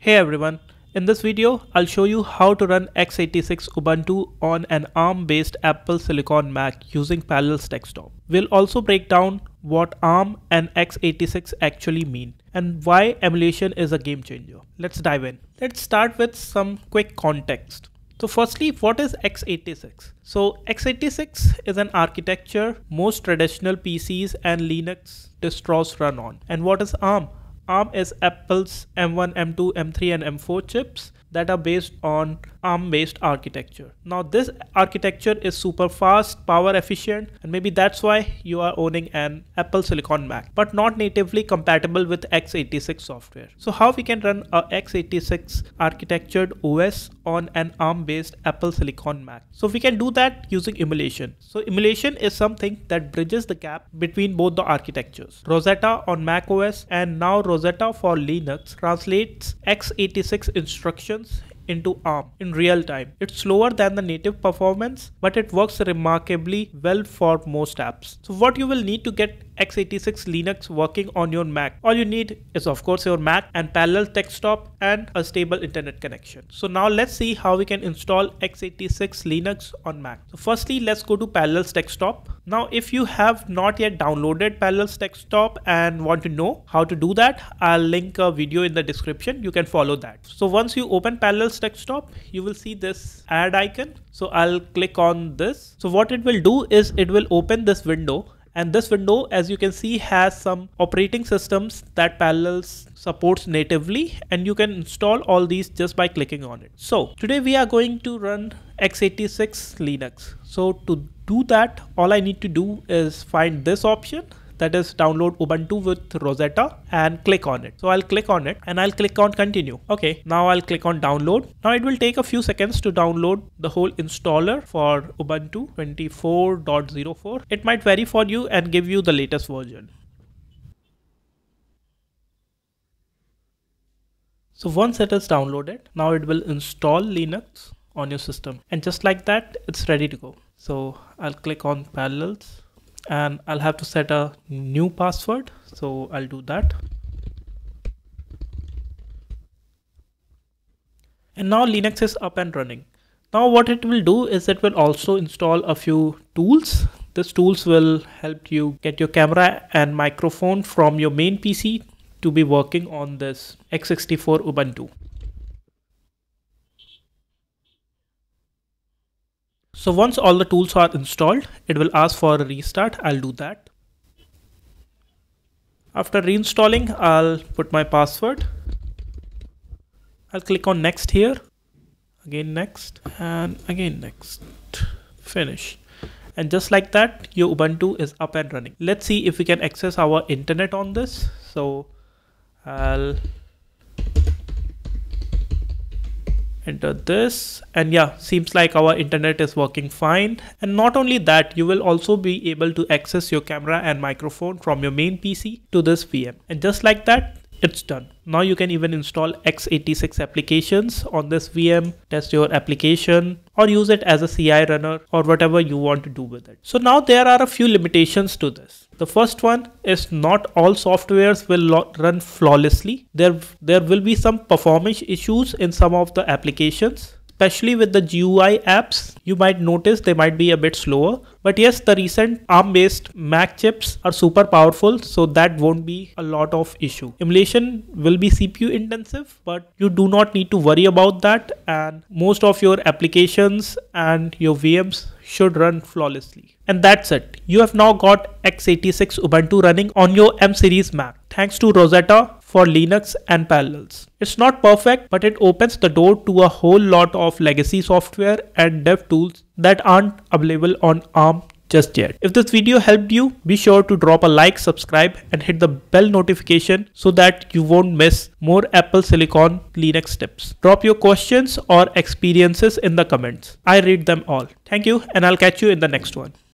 Hey everyone, in this video I'll show you how to run x86 Ubuntu on an ARM based Apple Silicon Mac using Parallels Desktop. We'll also break down what ARM and x86 actually mean and why emulation is a game changer. Let's dive in. Let's start with some quick context. So firstly, what is x86? So x86 is an architecture most traditional PCs and Linux distros run on. And what is ARM? ARM is Apple's M1, M2, M3 and M4 chips that are based on ARM based architecture. Now this architecture is super fast, power efficient, and maybe that's why you are owning an Apple Silicon Mac, but not natively compatible with x86 software. So how we can run a x86 architectured OS on an ARM based Apple Silicon Mac? So we can do that using emulation. So emulation is something that bridges the gap between both the architectures. Rosetta on Mac OS and now Rosetta for Linux translates x86 instructions into ARM in real time. It's slower than the native performance, but it works remarkably well for most apps. So what you will need to get x86 Linux working on your Mac. All you need is of course your Mac and Parallels Desktop and a stable internet connection. So now let's see how we can install x86 Linux on Mac. So firstly, let's go to Parallels Desktop. Now if you have not yet downloaded Parallels Desktop and want to know how to do that, I'll link a video in the description. You can follow that. So once you open Parallels Desktop, you will see this add icon. So I'll click on this. So what it will do is it will open this window. And this window, as you can see, has some operating systems that Parallels supports natively, and you can install all these just by clicking on it. So today we are going to run x86 Linux. So to do that, all I need to do is find this option, that is download Ubuntu with Rosetta, and click on it. So I'll click on it and I'll click on continue. Okay, now I'll click on download. Now it will take a few seconds to download the whole installer for Ubuntu 24.04. It might vary for you and give you the latest version. So once it is downloaded, now it will install Linux on your system. And just like that, it's ready to go. So I'll click on Parallels. And I'll have to set a new password. So I'll do that. And now Linux is up and running. Now what it will do is it will also install a few tools. These tools will help you get your camera and microphone from your main PC to be working on this x64 Ubuntu. So once all the tools are installed, it will ask for a restart. I'll do that. After reinstalling, I'll put my password. I'll click on next here. Again next, and again next. Finish. And just like that, your Ubuntu is up and running. Let's see if we can access our internet on this. So I'll enter this, and yeah, seems like our internet is working fine. And not only that, you will also be able to access your camera and microphone from your main PC to this VM. And just like that, it's done. Now you can even install x86 applications on this VM, test your application, or use it as a CI runner or whatever you want to do with it. So now there are a few limitations to this. The first one is not all softwares will run flawlessly. There will be some performance issues in some of the applications, especially with the GUI apps. You might notice they might be a bit slower, but yes, the recent ARM-based Mac chips are super powerful, so that won't be a lot of issue. Emulation will be CPU intensive, but you do not need to worry about that, and most of your applications and your VMs should run flawlessly. And that's it. You have now got x86 Ubuntu running on your M-Series Mac, thanks to Rosetta for Linux and Parallels. It's not perfect, but it opens the door to a whole lot of legacy software and dev tools that aren't available on ARM just yet. If this video helped you, be sure to drop a like, subscribe, and hit the bell notification so that you won't miss more Apple Silicon Linux tips. Drop your questions or experiences in the comments. I read them all. Thank you, and I'll catch you in the next one.